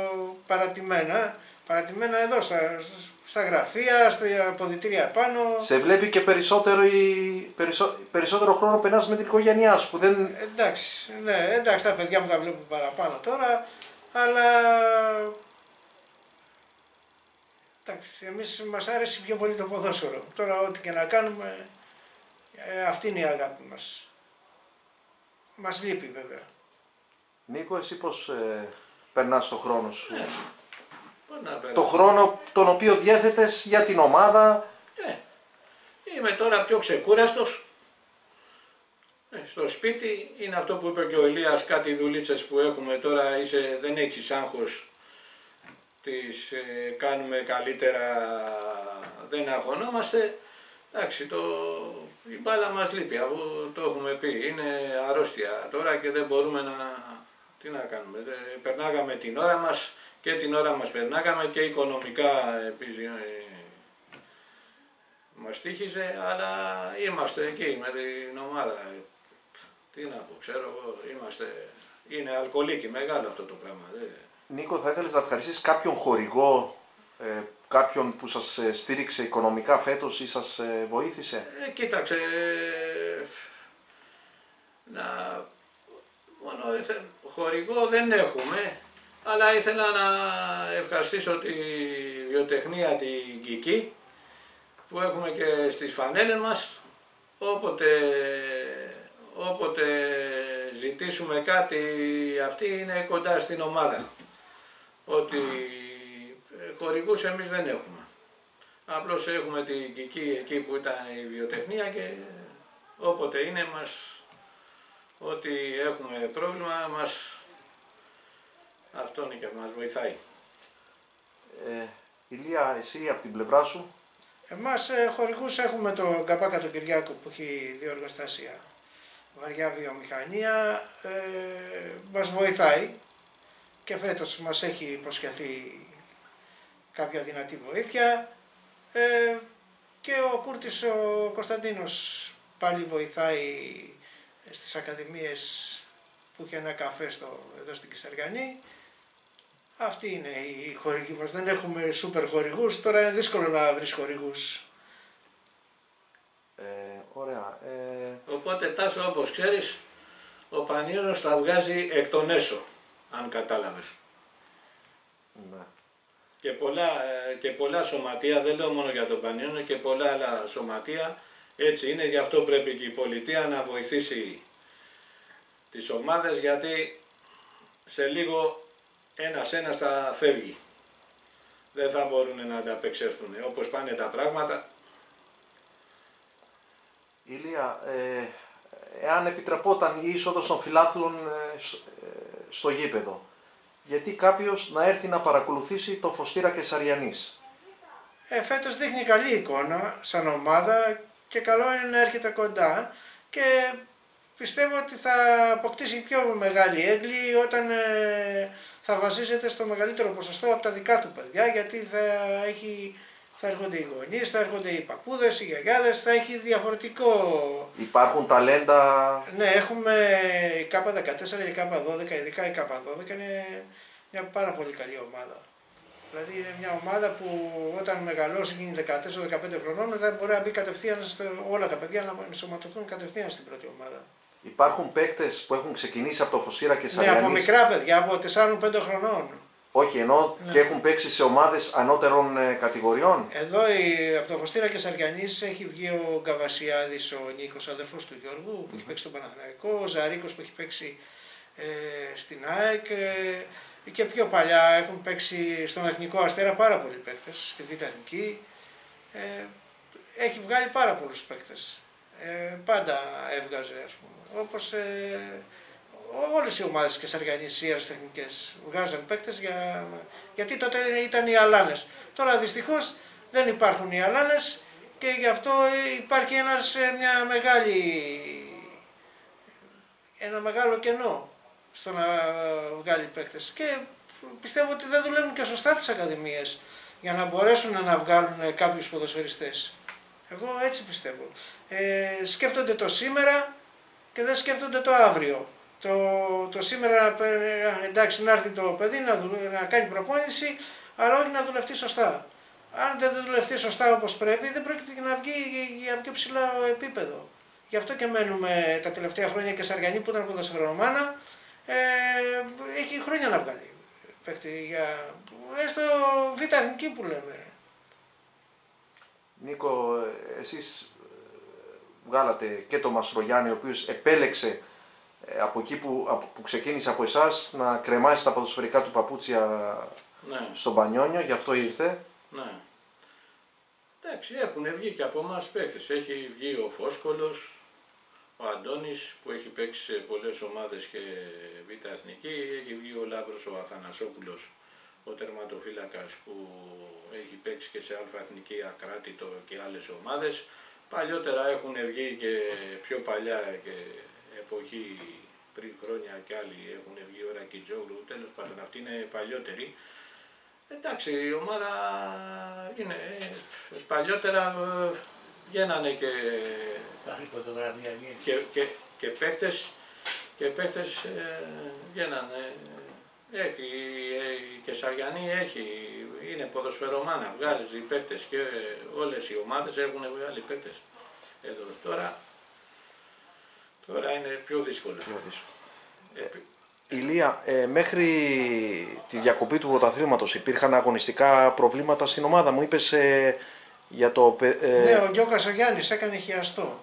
παρατημένα εδώ στα γραφεία, στα αποδυτήρια πάνω. Σε βλέπει και περισσότερο χρόνο περνάς με την οικογένειά σου που δεν... Εντάξει, ναι, εντάξει, τα παιδιά μου τα βλέπουν παραπάνω τώρα, αλλά... Εντάξει, εμείς μας άρεσε πιο πολύ το ποδόσφαιρο, τώρα ό,τι και να κάνουμε, αυτή είναι η αγάπη μας. Μας λείπει βέβαια. Νίκο, εσύ πώς περνάς το χρόνο σου? Το χρόνο τον οποίο διέθετες για την ομάδα. Είμαι τώρα πιο ξεκούραστος. Στο σπίτι είναι αυτό που είπε και ο Ηλίας, κάτι δουλίτσες που έχουμε τώρα, δεν έχεις άγχος, τις κάνουμε καλύτερα, δεν αγχωνόμαστε. Εντάξει, η μπάλα μας λείπει, το έχουμε πει, είναι αρρώστια τώρα και δεν μπορούμε τι να κάνουμε. Περνάγαμε την ώρα μας και την ώρα μας περνάγαμε και οικονομικά επίσης μας τύχιζε, αλλά είμαστε εκεί με την ομάδα. Τι να πω, ξέρω, είναι αλκοολίκι, μεγάλο αυτό το πράγμα. Νίκο, θα ήθελες να ευχαριστήσεις κάποιον χορηγό, κάποιον που σας στήριξε οικονομικά φέτος ή σας βοήθησε? Κοίταξε, να χορηγό δεν έχουμε, αλλά ήθελα να ευχαριστήσω τη βιοτεχνία την Κική που έχουμε και στις φανέλες μας. Όποτε ζητήσουμε κάτι, αυτή είναι κοντά στην ομάδα. Ότι χορηγούς εμείς δεν έχουμε. Απλώς έχουμε την Κική εκεί που ήταν η βιοτεχνία και όποτε είναι μας, ότι έχουμε πρόβλημα, μας αυτό είναι και μας βοηθάει. Ηλία, εσύ από την πλευρά σου. Εμάς χορηγούς έχουμε τον Καμπάκα τον Κυριάκο που έχει δύο εργοστάσια, βαριά βιομηχανία, μας βοηθάει και φέτος μας έχει υποσχεθεί κάποια δυνατή βοήθεια. Και ο Κούρτης ο Κωνσταντίνος πάλι βοηθάει στις ακαδημίες που είχε ένα καφέ εδώ στην Κεσαριανή. Αυτή είναι η χορηγή μας. Δεν έχουμε σούπερ χορηγούς, τώρα είναι δύσκολο να βρεις χορηγούς. Ωραία. Οπότε Τάσο, όπως ξέρεις, ο Πανιώνιος τα βγάζει εκ των έσω, αν κατάλαβες. Ναι. Και πολλά σωματεία, δεν λέω μόνο για τον Πανιώνιο, και πολλά άλλα σωματεία έτσι είναι, γι' αυτό πρέπει και η πολιτεία να βοηθήσει τις ομάδες, γιατί σε λίγο ένας-ένας θα φεύγει. Δεν θα μπορούν να ανταπεξέλθουν, όπως πάνε τα πράγματα. Ηλία, εάν επιτρεπόταν η είσοδος των φιλάθλων στο γήπεδο, γιατί κάποιος να έρθει να παρακολουθήσει το Φωστήρα Καισαριανής. Φέτος δείχνει καλή εικόνα σαν ομάδα και καλό είναι να έρχεται κοντά και πιστεύω ότι θα αποκτήσει πιο μεγάλη έγκλη όταν θα βασίζεται στο μεγαλύτερο ποσοστό από τα δικά του παιδιά, γιατί θα έρχονται οι γονείς, θα έρχονται οι παππούδες, οι γιαγιάδες, θα έχει διαφορετικό... Υπάρχουν ταλέντα... Ναι, έχουμε η K14 και η K12, ειδικά η K12 είναι μια πάρα πολύ καλή ομάδα. Δηλαδή είναι μια ομάδα που όταν μεγαλώσει γίνει 14-15 χρονών, δεν μπορεί να μπει κατευθείαν όλα τα παιδιά να ενσωματωθούν κατευθείαν στην πρώτη ομάδα. Υπάρχουν παίκτες που έχουν ξεκινήσει από το Φωστήρα Καισαριανής. Ναι, από μικρά παιδιά, από 4-5 χρονών. Όχι, ενώ ναι. Και έχουν παίξει σε ομάδες ανώτερων κατηγοριών. Εδώ από το Φωστήρα Καισαριανής έχει βγει ο Γκαβασιάδης, ο Νίκος, αδερφός του Γιώργου, που έχει παίξει στον Παναθηναϊκό, ο Ζαρίκος που έχει παίξει στην ΑΕΚ και πιο παλιά έχουν παίξει στον Εθνικό Αστέρα πάρα πολλοί παίκτες, στη Β' Εθνική. Έχει βγάλει πάρα πολλούς παίκτες. Πάντα έβγαζε, ας πούμε. Όπως, όλες οι ομάδες της Κεσαριανής, οι αεροτεχνικές, βγάζαν παίκτες γιατί τότε ήταν οι αλάνες. Τώρα δυστυχώς δεν υπάρχουν οι αλάνες και γι' αυτό υπάρχει ένα μεγάλο κενό στο να βγάλει παίκτες. Και πιστεύω ότι δεν δουλεύουν και σωστά τις ακαδημίες για να μπορέσουν να βγάλουν κάποιους ποδοσφαιριστές. Εγώ έτσι πιστεύω. Σκέφτονται το σήμερα και δεν σκέφτονται το αύριο. Το σήμερα, εντάξει, να έρθει το παιδί να κάνει προπόνηση, αλλά όχι να δουλευτεί σωστά. Αν δεν δουλευτεί σωστά όπως πρέπει, δεν πρόκειται να βγει για πιο ψηλά επίπεδο. Γι' αυτό και μένουμε τα τελευταία χρόνια και Σαριανή που ήταν ποδοσφαιρομάνα, έχει χρόνια να βγάλει παίκτη για έστω β' εθνική που λέμε. Νίκο, εσείς βγάλατε και τον Μαστρογιάννη, ο οποίος επέλεξε από εκεί που ξεκίνησε από εσάς να κρεμάσει τα ποδοσφαιρικά του παπούτσια, ναι, στον Πανιώνιο, γι' αυτό ήρθε. Ναι. Εντάξει, έχουν βγει και από εμάς παίκτες. Έχει βγει ο Φόσκολος, ο Αντώνης που έχει παίξει σε πολλές ομάδες και β' εθνική. Έχει βγει ο Λάμπρος ο Αθανασόπουλος, ο τερματοφύλακας που έχει παίξει και σε α' εθνική, Ακράτητο και άλλες ομάδες. Παλιότερα έχουν βγει και πιο παλιά και εποχή πριν χρόνια και άλλοι έχουν βγει, ώρα και Τζόγλου, τέλος πάντων αυτή είναι παλιότερη. Εντάξει, η ομάδα είναι παλιότερα, βγαίνανε και παίχτες βγαίνανε. Έχει, η Κεσαριανή είναι ποδοσφαιρομάνα, βγάζει παίχτες και όλες οι ομάδες έχουν βγάλει παίχτες εδώ τώρα. Τώρα είναι πιο δύσκολο. Ηλία, μέχρι τη διακοπή του πρωταθλήματος υπήρχαν αγωνιστικά προβλήματα στην ομάδα μου, είπες για το... Ναι, ο Γκιόκας ο Γιάννης έκανε χιαστό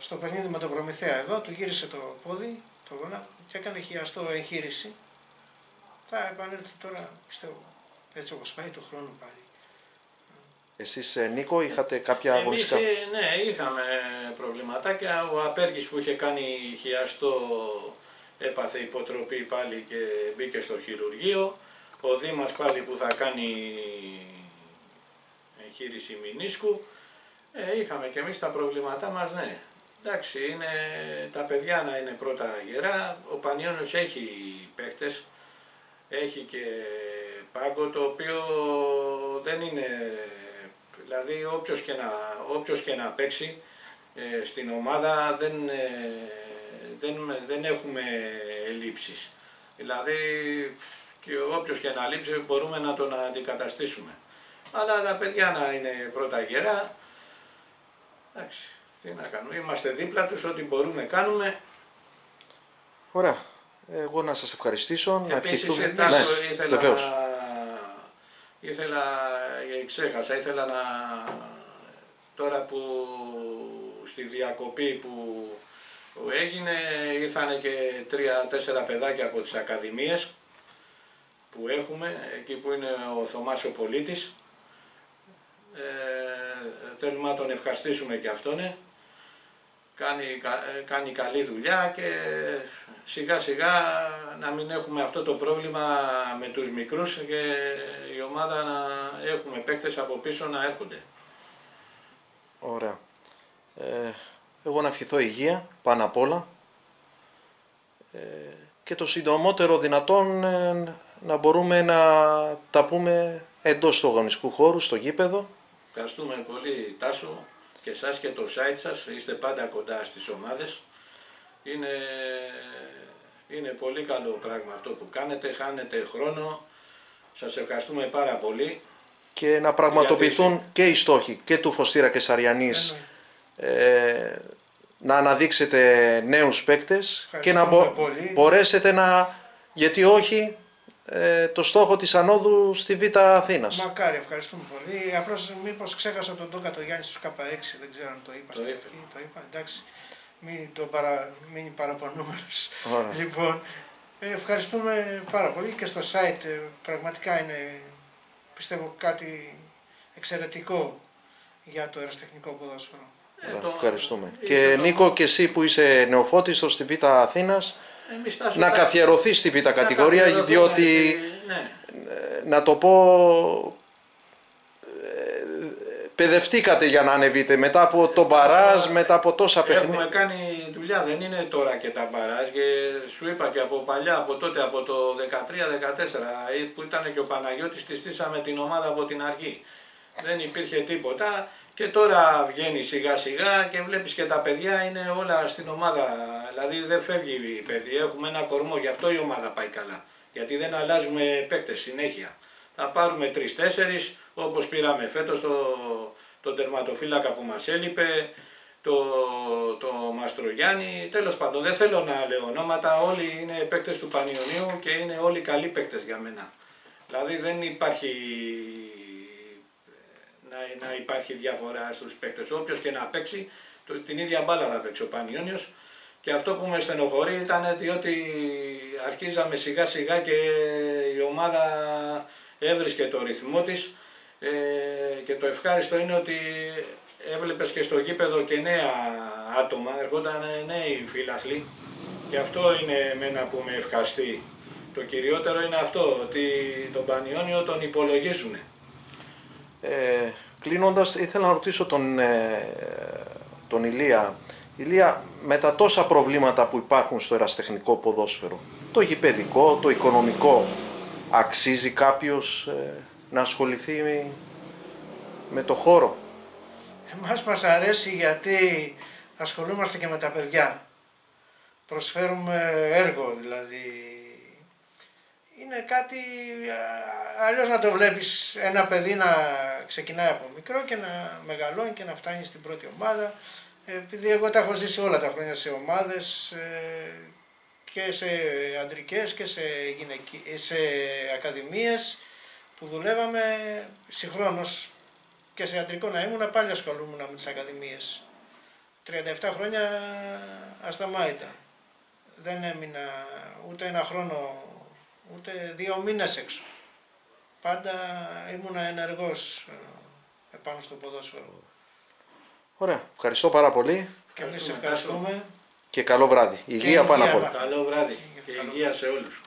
στο παιχνίδι με τον Προμηθέα εδώ, του γύρισε το πόδι, το γονάτο, και έκανε χιαστό εγχείρηση. Θα επανέλθει τώρα, πιστεύω, έτσι όπως πάει το χρόνο πάλι. Εσείς, Νίκο, είχατε κάποια αγωνιστικά... Εμείς, ναι, είχαμε προβληματάκια. Ο Απέργης που είχε κάνει χιαστό έπαθε υποτροπή πάλι και μπήκε στο χειρουργείο. Ο Δήμας πάλι που θα κάνει εγχείρηση μηνίσκου. Είχαμε και εμείς τα προβλήματά μας, ναι. Εντάξει, είναι, τα παιδιά να είναι πρώτα γερά. Ο Πανιώνιος έχει παίχτες, έχει και πάγκο, το οποίο δεν είναι... Δηλαδή όποιος και να παίξει στην ομάδα δεν έχουμε ελλείψεις. Δηλαδή και όποιος και να λείψει μπορούμε να τον αντικαταστήσουμε. Αλλά τα παιδιά να είναι πρώτα γερά. Εντάξει, τι να κάνουμε. Είμαστε δίπλα τους, ό,τι μπορούμε κάνουμε. Ωραία. Εγώ να σας ευχαριστήσω. Επίσης, να Τάσο, ναι, ήθελα να, τώρα που στη διακοπή που έγινε, ήρθανε και 3-4 παιδάκια από τις ακαδημίες που έχουμε, εκεί που είναι ο Θωμάς ο Πολίτης. Θέλουμε να τον ευχαριστήσουμε και αυτόν, ναι. Κάνει καλή δουλειά και σιγά σιγά να μην έχουμε αυτό το πρόβλημα με τους μικρούς και η ομάδα να έχουμε παίκτες από πίσω να έρχονται. Ωραία. Εγώ να ευχηθώ υγεία πάνω απ' όλα και το συντομότερο δυνατόν να μπορούμε να τα πούμε εντός του αγωνιστικού χώρου, στο γήπεδο. Ευχαριστούμε πολύ, Τάσο. Και εσάς και το site σας, είστε πάντα κοντά στις ομάδες. Είναι πολύ καλό πράγμα αυτό που κάνετε, χάνετε χρόνο. Σας ευχαριστούμε πάρα πολύ. Και να πραγματοποιηθούν και οι στόχοι και του Φωστήρα Καισαριανής, να αναδείξετε νέους παίκτες και να μπορέσετε να, γιατί όχι, το στόχο της ανόδου στη Β' Αθήνας. Μακάρι, ευχαριστούμε πολύ. Απλώς μήπως ξέχασα τον Ντόκα το Γιάννη στους K6, δεν ξέρω αν το είπα. Το είπα, εντάξει, μην είναι παραπονούμενος. Λοιπόν, ευχαριστούμε πάρα πολύ και στο site, πραγματικά είναι, πιστεύω, κάτι εξαιρετικό για το αεραστεχνικό ποδόσφαιρο. Ευχαριστούμε. Και Νίκο, και εσύ που είσαι νεοφώτιστος στη Β' Αθήνας, να καθιερωθεί στη Β' κατηγορία, διότι, ναι, να το πω, παιδευτήκατε για να ανεβείτε μετά από το μπαράζ, μετά από τόσα παιχνίδια. Έχουμε κάνει δουλειά, δεν είναι τώρα και τα μπαράζ, και σου είπα και από παλιά, από τότε, από το 13-14 που ήταν και ο Παναγιώτης, τη στήσαμε την ομάδα από την αρχή. Δεν υπήρχε τίποτα και τώρα βγαίνει σιγά σιγά και βλέπεις και τα παιδιά είναι όλα στην ομάδα. Δηλαδή δεν φεύγει η παιδιά, έχουμε ένα κορμό, γι' αυτό η ομάδα πάει καλά. Γιατί δεν αλλάζουμε παίκτες συνέχεια. Θα πάρουμε 3-4 όπως πήραμε φέτος τον τερματοφύλακα που μας έλειπε, το Μαστρογιάννη, τέλος πάντων. Δεν θέλω να λέω ονόματα, όλοι είναι παίκτες του Πανιωνίου και είναι όλοι καλοί παίκτες για μένα. Δηλαδή δεν υπάρχει... Να υπάρχει διαφορά στους παίκτες. Όποιος και να παίξει, την ίδια μπάλα θα παίξει ο Πανιώνιος. Και αυτό που με στενοχωρεί ήταν διότι αρχίζαμε σιγά σιγά και η ομάδα έβρισκε το ρυθμό της. Και το ευχάριστο είναι ότι έβλεπες και στο γήπεδο και νέα άτομα, ερχόταν νέοι φίλαθλοι. Και αυτό είναι εμένα που με ευχαριστεί. Το κυριότερο είναι αυτό, ότι τον Πανιώνιο τον υπολογίζουν. Κλείνοντας, ήθελα να ρωτήσω τον Ηλία. Ηλία, με τα τόσα προβλήματα που υπάρχουν στο ερασιτεχνικό ποδόσφαιρο, το γηπεδικό, το οικονομικό, αξίζει κάποιος να ασχοληθεί με το χώρο? Εμάς μας αρέσει, γιατί ασχολούμαστε και με τα παιδιά. Προσφέρουμε έργο, δηλαδή. Είναι κάτι, αλλιώς να το βλέπεις ένα παιδί να ξεκινάει από μικρό και να μεγαλώνει και να φτάνει στην πρώτη ομάδα. Επειδή εγώ τα έχω ζήσει όλα τα χρόνια σε ομάδες και σε αντρικές και σε ακαδημίες που δουλεύαμε συγχρόνως, και σε αντρικό να ήμουν πάλι ασχολούμουν με τις ακαδημίες. 37 χρόνια ασταμάτητα. Δεν έμεινα ούτε ένα χρόνο, ούτε 2 μήνες έξω. Πάντα ήμουν ενεργός επάνω στο ποδόσφαιρο. Ωραία. Ευχαριστώ πάρα πολύ. Και εμείς ευχαριστούμε. Και καλό βράδυ. Υγεία πάνω απ' όλα. Καλό βράδυ και υγεία σε όλους.